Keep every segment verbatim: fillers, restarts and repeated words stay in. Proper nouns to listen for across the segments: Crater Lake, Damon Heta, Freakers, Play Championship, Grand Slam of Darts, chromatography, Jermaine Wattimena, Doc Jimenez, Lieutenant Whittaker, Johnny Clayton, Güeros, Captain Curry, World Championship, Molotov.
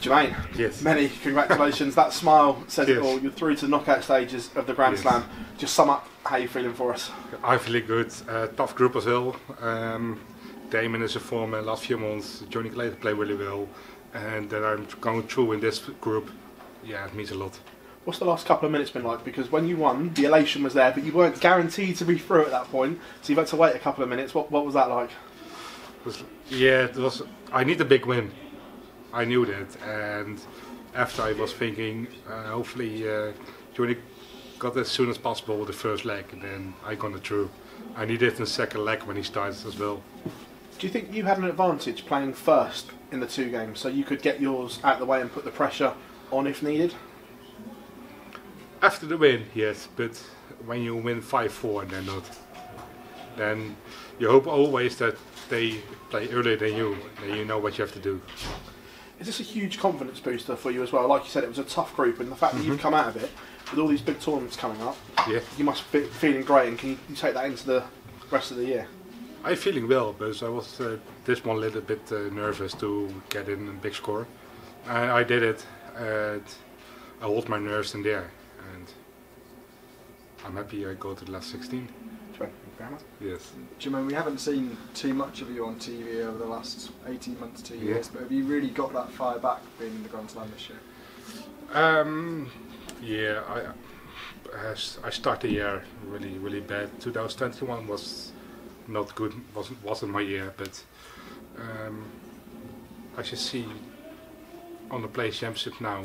Jermaine, yes. many congratulations. That smile says yes. it all. You're through to the knockout stages of the Grand yes. Slam. Just sum up how you're feeling for us. I'm feeling good. Uh, tough group as well. Um, Damon is a former last few months. Johnny Clayton played really well. And that I'm going through in this group, yeah, it means a lot. What's the last couple of minutes been like? Because when you won, the elation was there, but you weren't guaranteed to be through at that point, so you've had to wait a couple of minutes. What, what was that like? It was, yeah, it was. I need a big win. I knew that, and after I was thinking, uh, hopefully uh, Johnny got as soon as possible with the first leg, and then I got it through. I need it in the second leg when he starts as well. Do you think you had an advantage playing first in the two games, so you could get yours out of the way and put the pressure on if needed? After the win, yes, but when you win five four and they're not, then you hope always that they play earlier than you, and you know what you have to do. Is this a huge confidence booster for you as well? Like you said, it was a tough group, and the fact that mm-hmm. you've come out of it, with all these big tournaments coming up, yeah. you must be feeling great, and can you, you take that into the rest of the year? I'm feeling well, but I was uh, this one a little bit uh, nervous to get in a big score. I, I did it, and I hold my nerves in there, and I'm happy I got to the last sixteen. Yes. Jermaine, we haven't seen too much of you on T V over the last eighteen months, two years, yeah. but have you really got that fire back being in the Grand Slam this year? Um, yeah, I, I started the year really, really bad. two thousand twenty-one was not good, wasn't wasn't my year, but um, I should see on the Play Championship now,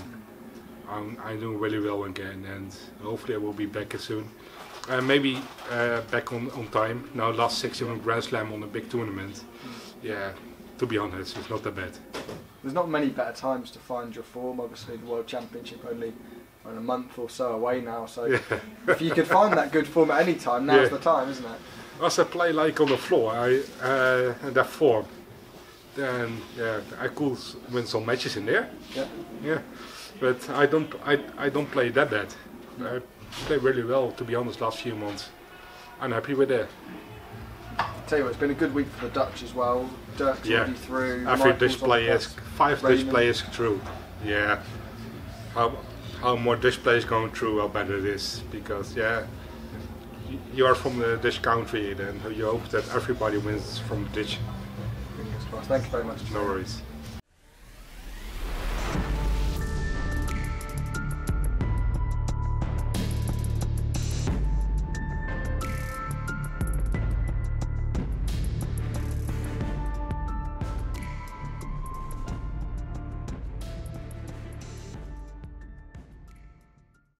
I'm, I'm doing really well again, and hopefully I will be back soon. Uh, maybe uh, back on, on time. Now last sixty-one Grand Slam on a big tournament. Yeah, to be honest, it's not that bad. There's not many better times to find your form. Obviously the World Championship only on a month or so away now, so yeah. if you could find that good form at any time, now's yeah. the time, isn't it? As I play like on the floor, I, uh, and that form, then yeah, I could win some matches in there. Yeah, yeah. But I don't, I, I don't play that bad. I play really well, to be honest. Last few months, I'm happy with that. Tell you what, it's been a good week for the Dutch as well. Dirk's yeah. already through. Every Dutch player, five Dutch players through. Yeah. How, how more Dutch players going through, how better it is, because yeah. you are from the Dutch country, and you hope that everybody wins from the Dutch. Thank you very much. No worries.